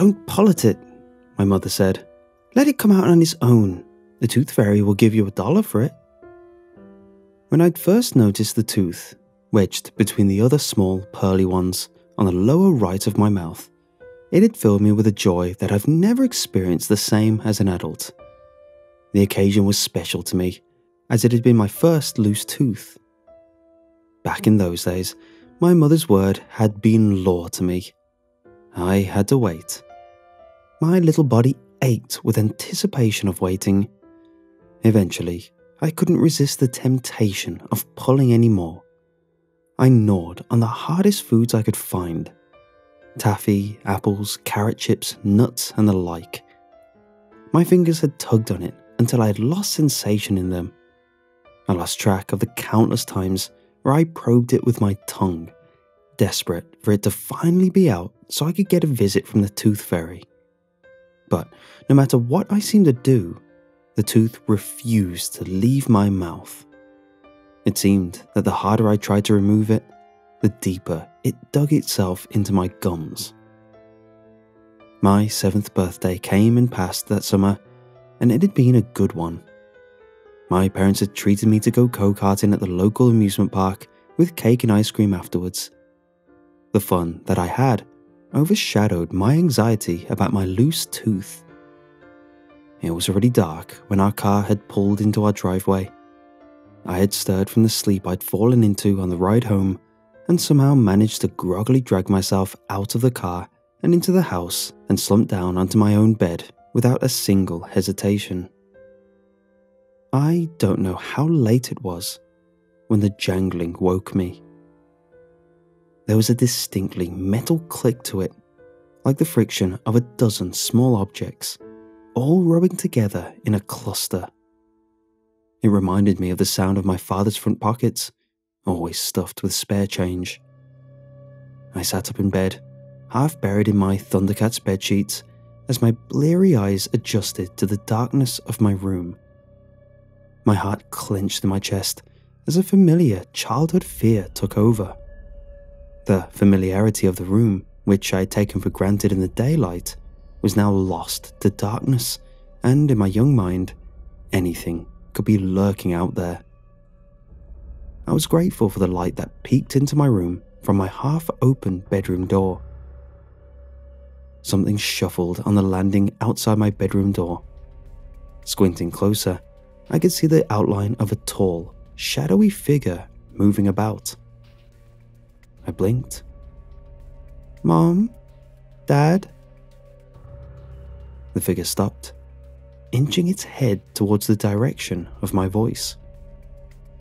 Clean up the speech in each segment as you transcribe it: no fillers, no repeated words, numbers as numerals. "Don't pollet it," my mother said. "Let it come out on its own. The tooth fairy will give you $1 for it." When I'd first noticed the tooth, wedged between the other small, pearly ones on the lower right of my mouth, it had filled me with a joy that I've never experienced the same as an adult. The occasion was special to me, as it had been my first loose tooth. Back in those days, my mother's word had been law to me. I had to wait. My little body ached with anticipation of waiting. Eventually, I couldn't resist the temptation of pulling any more. I gnawed on the hardest foods I could find: taffy, apples, carrot chips, nuts, and the like. My fingers had tugged on it until I had lost sensation in them. I lost track of the countless times where I probed it with my tongue, desperate for it to finally be out so I could get a visit from the tooth fairy. But no matter what I seemed to do, the tooth refused to leave my mouth. It seemed that the harder I tried to remove it, the deeper it dug itself into my gums. My 7th birthday came and passed that summer, and it had been a good one. My parents had treated me to go go-karting at the local amusement park with cake and ice cream afterwards. The fun that I had overshadowed my anxiety about my loose tooth. It was already dark when our car had pulled into our driveway. I had stirred from the sleep I'd fallen into on the ride home and somehow managed to groggily drag myself out of the car and into the house and slumped down onto my own bed without a single hesitation. I don't know how late it was when the jangling woke me. There was a distinctly metal click to it, like the friction of a dozen small objects, all rubbing together in a cluster. It reminded me of the sound of my father's front pockets, always stuffed with spare change. I sat up in bed, half buried in my Thundercats bedsheets, as my bleary eyes adjusted to the darkness of my room. My heart clenched in my chest as a familiar childhood fear took over. The familiarity of the room, which I had taken for granted in the daylight, was now lost to darkness, and in my young mind, anything could be lurking out there. I was grateful for the light that peeked into my room from my half-open bedroom door. Something shuffled on the landing outside my bedroom door. Squinting closer, I could see the outline of a tall, shadowy figure moving about. I blinked. "Mom? Dad?" The figure stopped, inching its head towards the direction of my voice.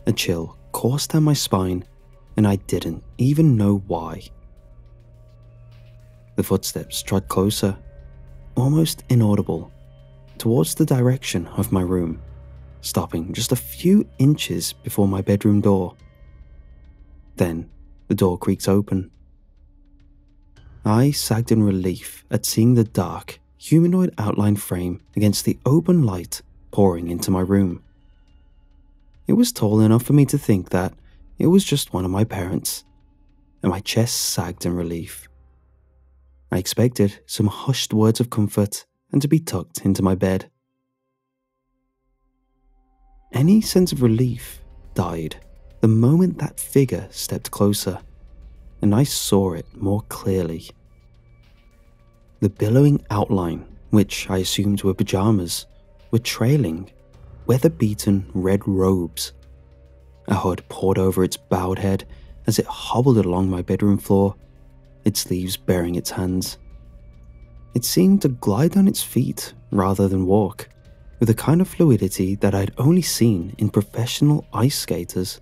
A chill coursed down my spine, and I didn't even know why. The footsteps trod closer, almost inaudible, towards the direction of my room, stopping just a few inches before my bedroom door. Then the door creaked open. I sagged in relief at seeing the dark, humanoid outline frame against the open light pouring into my room. It was tall enough for me to think that it was just one of my parents, and my chest sagged in relief. I expected some hushed words of comfort and to be tucked into my bed. Any sense of relief died the moment that figure stepped closer, and I saw it more clearly. The billowing outline, which I assumed were pajamas, were trailing weather-beaten red robes. A hood poured over its bowed head as it hobbled along my bedroom floor, its leaves bearing its hands. It seemed to glide on its feet rather than walk, with a kind of fluidity that I had only seen in professional ice skaters.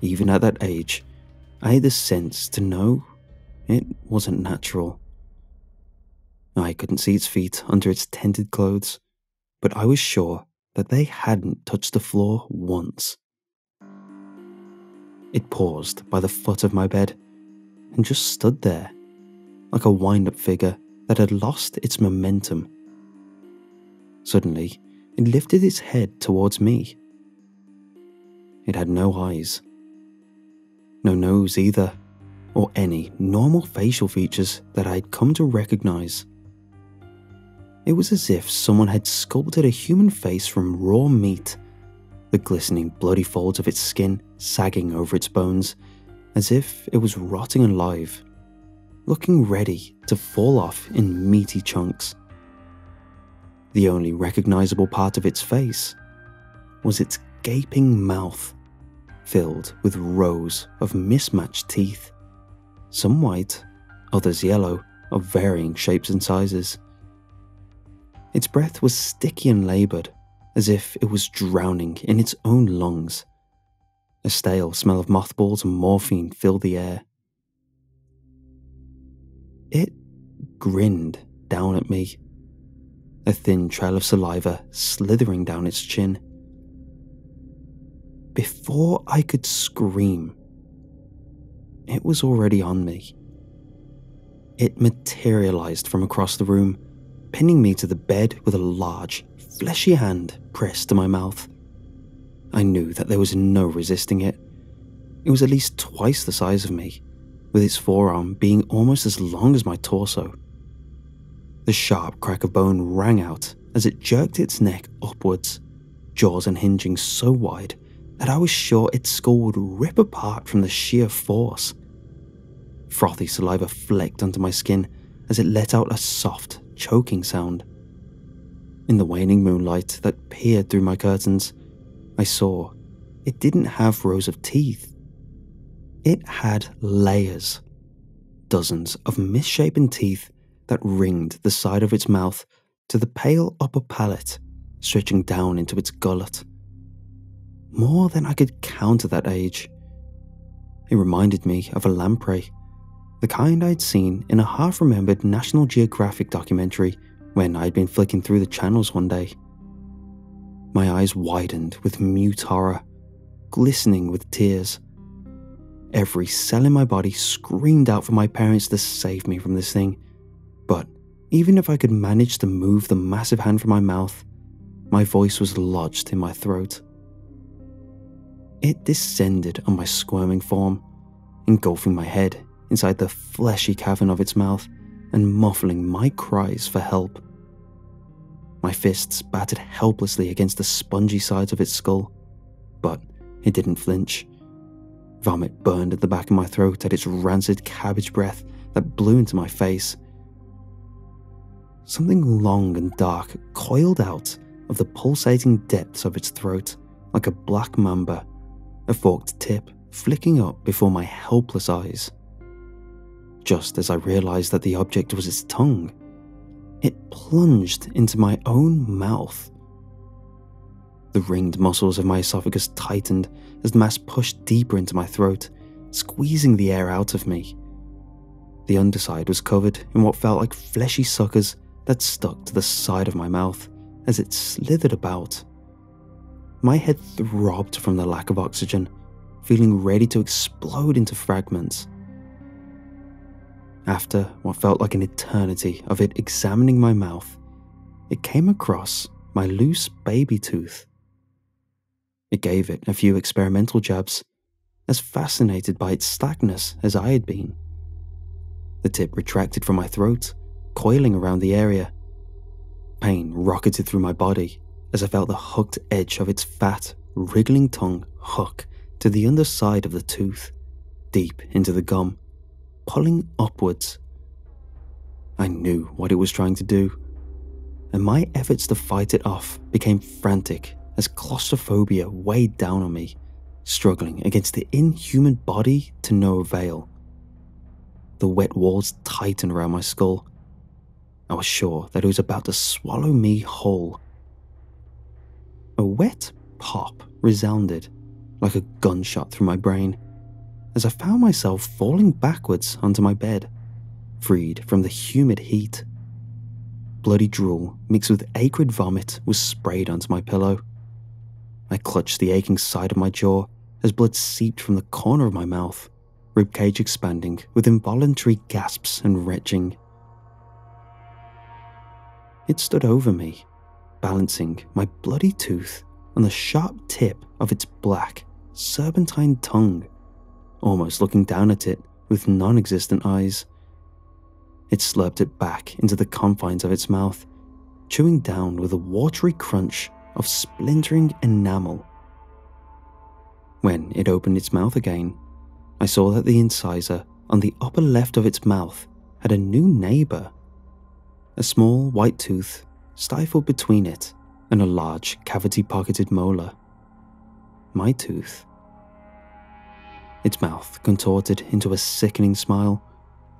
Even at that age, I had the sense to know it wasn't natural. I couldn't see its feet under its tented clothes, but I was sure that they hadn't touched the floor once. It paused by the foot of my bed and just stood there, like a wind-up figure that had lost its momentum. Suddenly, it lifted its head towards me. It had no eyes. No nose either, or any normal facial features that I had come to recognize. It was as if someone had sculpted a human face from raw meat, the glistening bloody folds of its skin sagging over its bones, as if it was rotting alive, looking ready to fall off in meaty chunks. The only recognizable part of its face was its gaping mouth, filled with rows of mismatched teeth, some white, others yellow, of varying shapes and sizes. Its breath was sticky and labored, as if it was drowning in its own lungs. A stale smell of mothballs and morphine filled the air. It grinned down at me, a thin trail of saliva slithering down its chin. Before I could scream, it was already on me. It materialized from across the room, pinning me to the bed with a large, fleshy hand pressed to my mouth. I knew that there was no resisting it. It was at least twice the size of me, with its forearm being almost as long as my torso. The sharp crack of bone rang out as it jerked its neck upwards, jaws unhinging so wide that I was sure its skull would rip apart from the sheer force. Frothy saliva flecked onto my skin as it let out a soft, choking sound. In the waning moonlight that peered through my curtains, I saw it didn't have rows of teeth. It had layers, dozens of misshapen teeth that ringed the side of its mouth to the pale upper palate, stretching down into its gullet. More than I could count at that age. It reminded me of a lamprey, the kind I'd seen in a half-remembered National Geographic documentary when I'd been flicking through the channels one day. My eyes widened with mute horror, glistening with tears. Every cell in my body screamed out for my parents to save me from this thing, but even if I could manage to move the massive hand from my mouth, my voice was lodged in my throat. It descended on my squirming form, engulfing my head inside the fleshy cavern of its mouth and muffling my cries for help. My fists battered helplessly against the spongy sides of its skull, but it didn't flinch. Vomit burned at the back of my throat at its rancid cabbage breath that blew into my face. Something long and dark coiled out of the pulsating depths of its throat like a black mamba, a forked tip flicking up before my helpless eyes. Just as I realized that the object was its tongue, it plunged into my own mouth. The ringed muscles of my esophagus tightened as the mass pushed deeper into my throat, squeezing the air out of me. The underside was covered in what felt like fleshy suckers that stuck to the side of my mouth as it slithered about. My head throbbed from the lack of oxygen, feeling ready to explode into fragments. After what felt like an eternity of it examining my mouth, it came across my loose baby tooth. It gave it a few experimental jabs, as fascinated by its slackness as I had been. The tip retracted from my throat, coiling around the area. Pain rocketed through my body as I felt the hooked edge of its fat, wriggling tongue hook to the underside of the tooth, deep into the gum, pulling upwards. I knew what it was trying to do, and my efforts to fight it off became frantic as claustrophobia weighed down on me, struggling against the inhuman body to no avail. The wet walls tightened around my skull. I was sure that it was about to swallow me whole. A wet pop resounded like a gunshot through my brain, as I found myself falling backwards onto my bed, freed from the humid heat. Bloody drool mixed with acrid vomit was sprayed onto my pillow. I clutched the aching side of my jaw as blood seeped from the corner of my mouth, ribcage expanding with involuntary gasps and retching. It stood over me, balancing my bloody tooth on the sharp tip of its black, serpentine tongue, almost looking down at it with non-existent eyes. It slurped it back into the confines of its mouth, chewing down with a watery crunch of splintering enamel. When it opened its mouth again, I saw that the incisor on the upper left of its mouth had a new neighbor, a small white tooth stifled between it and a large cavity-pocketed molar. My tooth. Its mouth contorted into a sickening smile,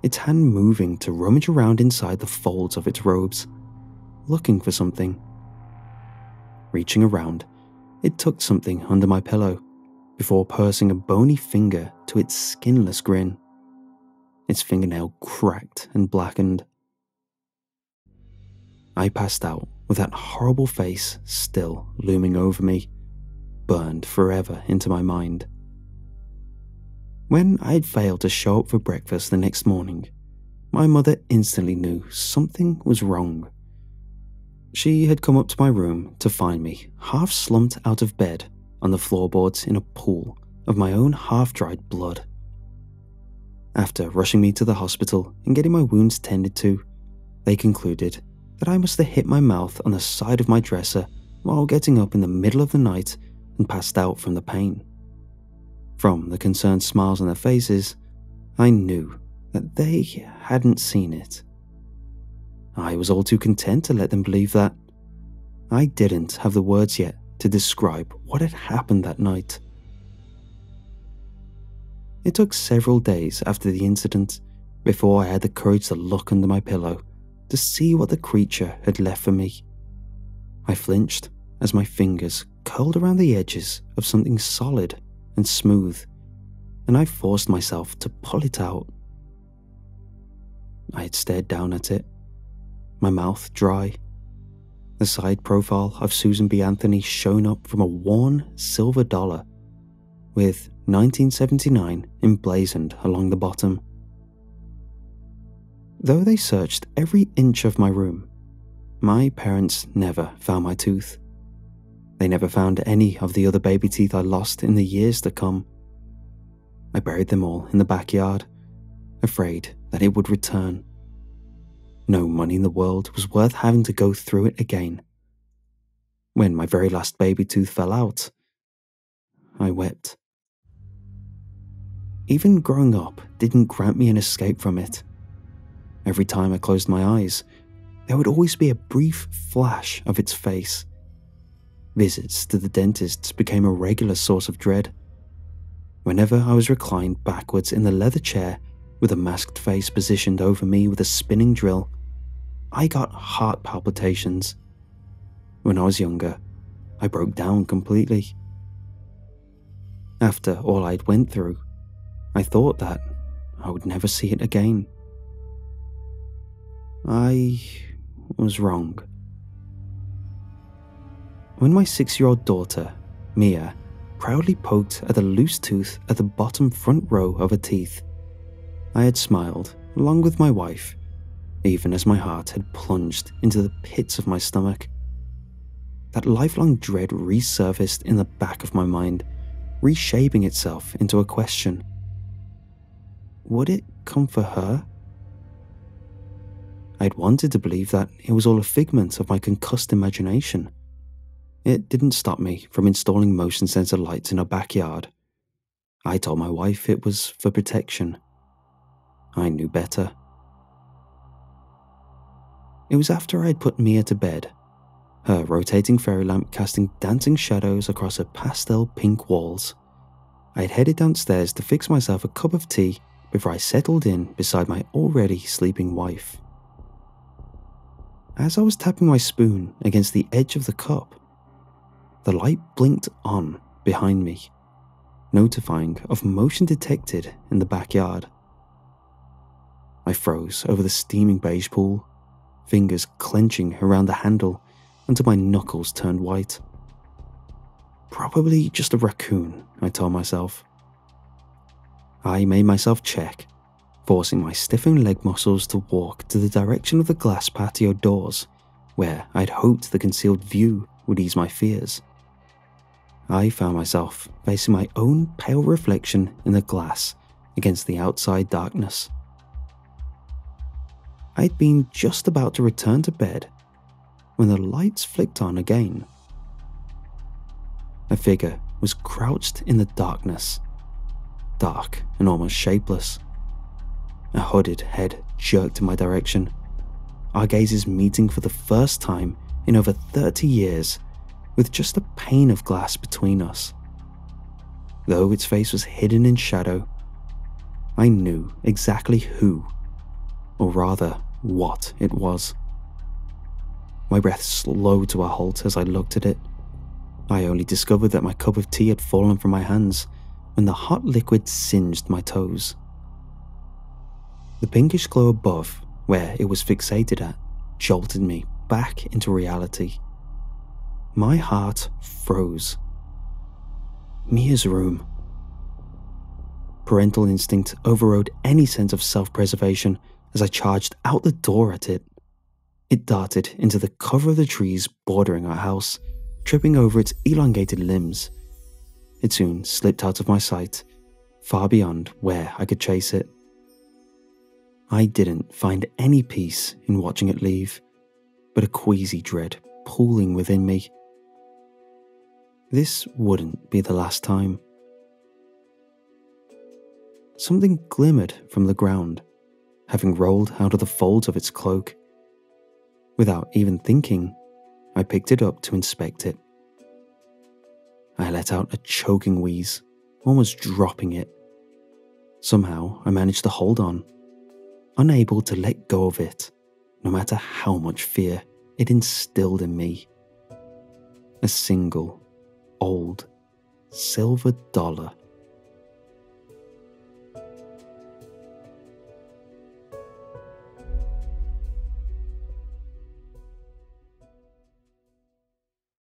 its hand moving to rummage around inside the folds of its robes, looking for something. Reaching around, it tucked something under my pillow, before pursing a bony finger to its skinless grin. Its fingernail cracked and blackened. I passed out with that horrible face still looming over me, burned forever into my mind. When I had failed to show up for breakfast the next morning, my mother instantly knew something was wrong. She had come up to my room to find me half slumped out of bed on the floorboards in a pool of my own half-dried blood. After rushing me to the hospital and getting my wounds tended to, they concluded that I must have hit my mouth on the side of my dresser while getting up in the middle of the night and passed out from the pain. From the concerned smiles on their faces, I knew that they hadn't seen it. I was all too content to let them believe that. I didn't have the words yet to describe what had happened that night. It took several days after the incident before I had the courage to look under my pillow to see what the creature had left for me. I flinched as my fingers curled around the edges of something solid and smooth, and I forced myself to pull it out. I had stared down at it, my mouth dry. The side profile of Susan B. Anthony shone up from a worn silver dollar, with 1979 emblazoned along the bottom. Though they searched every inch of my room, my parents never found my tooth. They never found any of the other baby teeth I lost in the years to come. I buried them all in the backyard, afraid that it would return. No money in the world was worth having to go through it again. When my very last baby tooth fell out, I wept. Even growing up didn't grant me an escape from it. Every time I closed my eyes, there would always be a brief flash of its face. Visits to the dentist's became a regular source of dread. Whenever I was reclined backwards in the leather chair with a masked face positioned over me with a spinning drill, I got heart palpitations. When I was younger, I broke down completely. After all I'd went through, I thought that I would never see it again. I was wrong. When my 6-year-old daughter, Mia, proudly poked at a loose tooth at the bottom front row of her teeth, I had smiled along with my wife, even as my heart had plunged into the pits of my stomach. That lifelong dread resurfaced in the back of my mind, reshaping itself into a question. Would it come for her? I'd wanted to believe that it was all a figment of my concussed imagination. It didn't stop me from installing motion sensor lights in our backyard. I told my wife it was for protection. I knew better. It was after I had put Mia to bed, her rotating fairy lamp casting dancing shadows across her pastel pink walls. I had headed downstairs to fix myself a cup of tea before I settled in beside my already sleeping wife. As I was tapping my spoon against the edge of the cup, the light blinked on behind me, notifying of motion detected in the backyard. I froze over the steaming beige pool, fingers clenching around the handle until my knuckles turned white. Probably just a raccoon, I told myself. I made myself check, forcing my stiffened leg muscles to walk to the direction of the glass patio doors, where I'd hoped the concealed view would ease my fears. I found myself facing my own pale reflection in the glass against the outside darkness. I'd been just about to return to bed when the lights flicked on again. A figure was crouched in the darkness, dark and almost shapeless. A hooded head jerked in my direction, our gazes meeting for the first time in over 30 years, with just a pane of glass between us. Though its face was hidden in shadow, I knew exactly who, or rather what, it was. My breath slowed to a halt as I looked at it. I only discovered that my cup of tea had fallen from my hands when the hot liquid singed my toes. The pinkish glow above, where it was fixated at, jolted me back into reality. My heart froze. Mia's room. Parental instinct overrode any sense of self-preservation as I charged out the door at it. It darted into the cover of the trees bordering our house, tripping over its elongated limbs. It soon slipped out of my sight, far beyond where I could chase it. I didn't find any peace in watching it leave, but a queasy dread pooling within me. This wouldn't be the last time. Something glimmered from the ground, having rolled out of the folds of its cloak. Without even thinking, I picked it up to inspect it. I let out a choking wheeze, almost dropping it. Somehow, I managed to hold on, unable to let go of it, no matter how much fear it instilled in me. A single, old, silver dollar